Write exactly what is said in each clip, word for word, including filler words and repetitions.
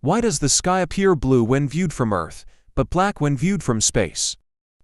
Why does the sky appear blue when viewed from Earth, but black when viewed from space?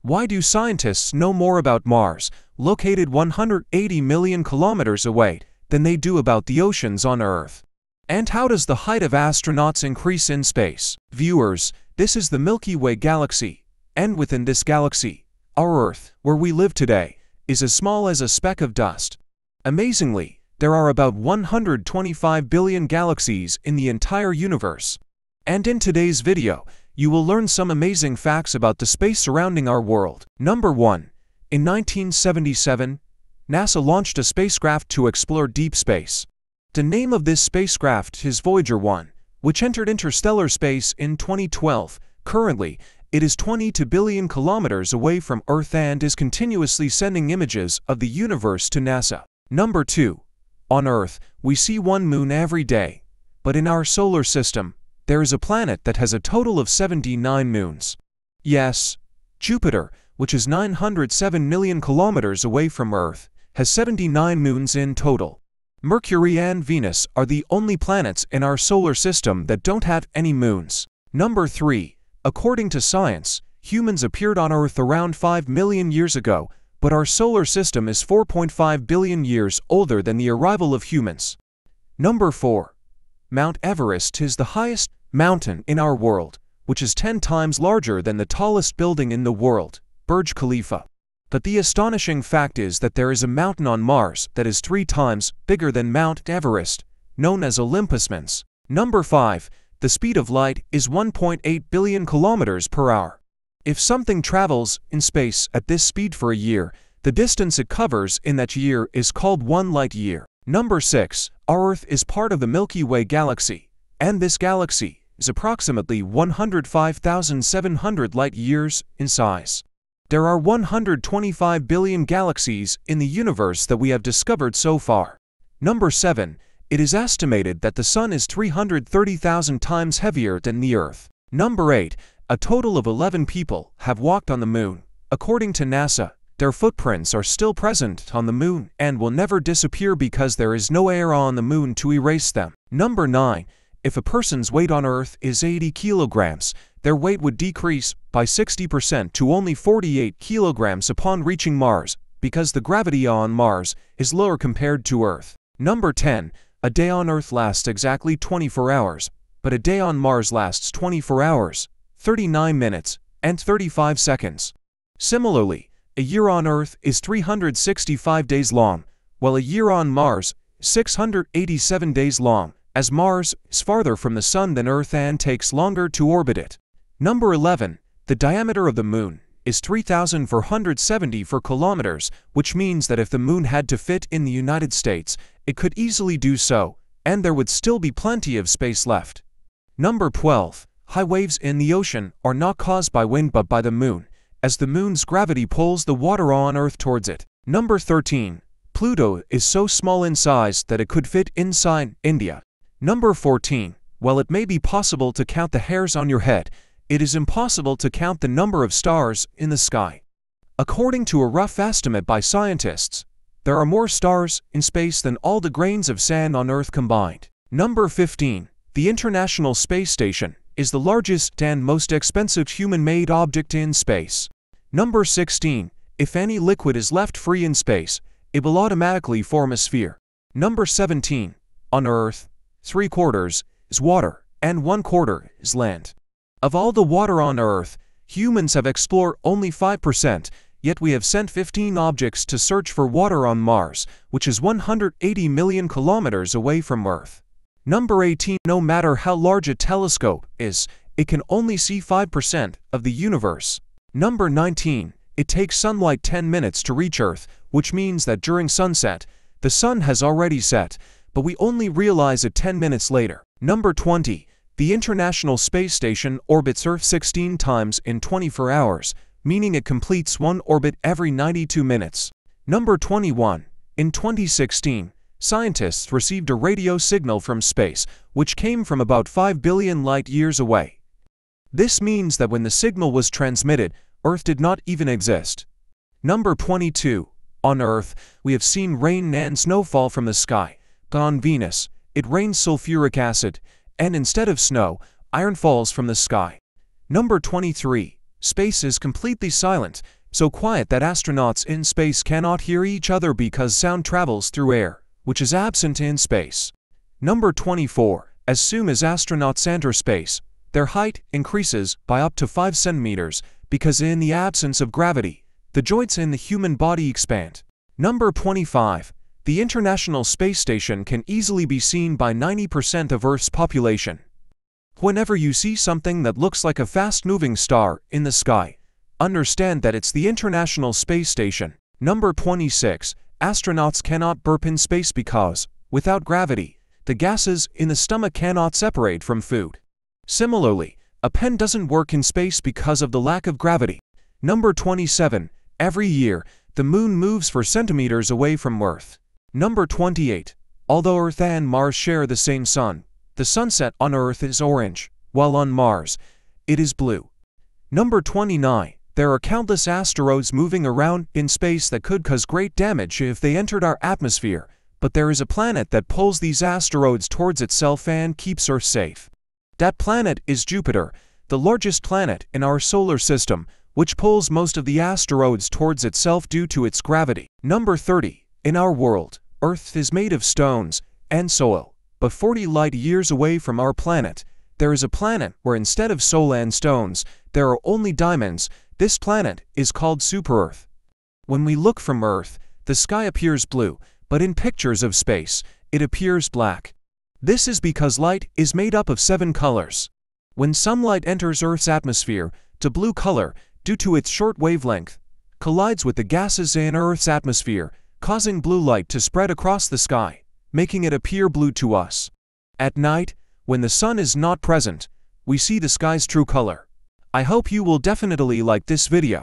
Why do scientists know more about Mars, located one hundred eighty million kilometers away, than they do about the oceans on Earth? And how does the height of astronauts increase in space? Viewers, this is the Milky Way galaxy, and within this galaxy, our Earth, where we live today, is as small as a speck of dust. Amazingly, there are about one hundred twenty-five billion galaxies in the entire universe. And in today's video, you will learn some amazing facts about the space surrounding our world. Number one. In nineteen seventy-seven, NASA launched a spacecraft to explore deep space. The name of this spacecraft is Voyager one, which entered interstellar space in twenty twelve. Currently, it is twenty-two billion kilometers away from Earth and is continuously sending images of the universe to NASA. Number two. On Earth, we see one moon every day, but in our solar system, there is a planet that has a total of seventy-nine moons. Yes, Jupiter, which is nine hundred seven million kilometers away from Earth, has seventy-nine moons in total. Mercury and Venus are the only planets in our solar system that don't have any moons. Number three. According to science, humans appeared on Earth around five million years ago, but our solar system is four point five billion years older than the arrival of humans. Number four. Mount Everest is the highest mountain in our world, which is ten times larger than the tallest building in the world, Burj Khalifa. But the astonishing fact is that there is a mountain on Mars that is three times bigger than Mount Everest, known as Olympus Mons. Number five. The speed of light is one point eight billion kilometers per hour. If something travels in space at this speed for a year, the distance it covers in that year is called one light year. Number six. Our Earth is part of the Milky Way galaxy, and this galaxy is approximately one hundred five thousand seven hundred light years in size. There are one hundred twenty-five billion galaxies in the universe that we have discovered so far. Number seven. It is estimated that the Sun is three hundred thirty thousand times heavier than the Earth. Number eight. A total of eleven people have walked on the moon. According to NASA, their footprints are still present on the moon and will never disappear because there is no air on the moon to erase them. Number nine. If a person's weight on Earth is eighty kilograms, their weight would decrease by sixty percent to only forty-eight kilograms upon reaching Mars, because the gravity on Mars is lower compared to Earth. Number ten. A day on Earth lasts exactly twenty-four hours, but a day on Mars lasts twenty-four hours. thirty-nine minutes, and thirty-five seconds. Similarly, a year on Earth is three hundred sixty-five days long, while a year on Mars is six hundred eighty-seven days long, as Mars is farther from the Sun than Earth and takes longer to orbit it. Number eleven. The diameter of the Moon is three thousand four hundred seventy-four kilometers, which means that if the Moon had to fit in the United States, it could easily do so, and there would still be plenty of space left. Number twelve. High waves in the ocean are not caused by wind but by the moon, as the moon's gravity pulls the water on Earth towards it. Number thirteen. Pluto is so small in size that it could fit inside India. Number fourteen. While it may be possible to count the hairs on your head, it is impossible to count the number of stars in the sky. According to a rough estimate by scientists, there are more stars in space than all the grains of sand on Earth combined. Number fifteen. The International Space Station is the largest and most expensive human-made object in space. Number sixteen. If any liquid is left free in space, it will automatically form a sphere. Number seventeen. On Earth, three quarters is water and one quarter is land. Of all the water on Earth, humans have explored only five percent, yet we have sent fifteen objects to search for water on Mars, which is one hundred eighty million kilometers away from Earth. Number eighteen. No matter how large a telescope is, it can only see five percent of the universe. Number nineteen. It takes sunlight ten minutes to reach Earth, which means that during sunset, the sun has already set, but we only realize it ten minutes later. Number twenty. The International Space Station orbits Earth sixteen times in twenty-four hours, meaning it completes one orbit every ninety-two minutes. Number twenty-one. In twenty sixteen, scientists received a radio signal from space, which came from about five billion light-years away. This means that when the signal was transmitted, Earth did not even exist. Number twenty-two. On Earth, we have seen rain and snowfall from the sky, but on Venus, it rains sulfuric acid, and instead of snow, Iron falls from the sky. Number twenty-three. Space is completely silent, so quiet that astronauts in space cannot hear each other because sound travels through air, which is absent in space. Number twenty-four. As soon as astronauts enter space, their height increases by up to five centimeters, because in the absence of gravity, the joints in the human body expand. Number twenty-five. The International Space Station can easily be seen by ninety percent of Earth's population. Whenever you see something that looks like a fast-moving star in the sky, understand that it's the International Space Station. Number twenty-six. Astronauts cannot burp in space because, without gravity, the gases in the stomach cannot separate from food. Similarly, a pen doesn't work in space because of the lack of gravity. Number twenty-seven. Every year, the moon moves for centimeters away from Earth. Number twenty-eight. Although Earth and Mars share the same sun, the sunset on Earth is orange, while on Mars, it is blue. Number twenty-nine. There are countless asteroids moving around in space that could cause great damage if they entered our atmosphere, but there is a planet that pulls these asteroids towards itself and keeps Earth safe. That planet is Jupiter, the largest planet in our solar system, which pulls most of the asteroids towards itself due to its gravity. Number thirty. In our world, Earth is made of stones and soil. But forty light years away from our planet, there is a planet where instead of soil and stones, there are only diamonds. This planet is called Super-Earth. When we look from Earth, the sky appears blue, but in pictures of space, it appears black. This is because light is made up of seven colors. When sunlight enters Earth's atmosphere, the blue color, due to its short wavelength, collides with the gases in Earth's atmosphere, causing blue light to spread across the sky, making it appear blue to us. At night, when the sun is not present, we see the sky's true color. I hope you will definitely like this video.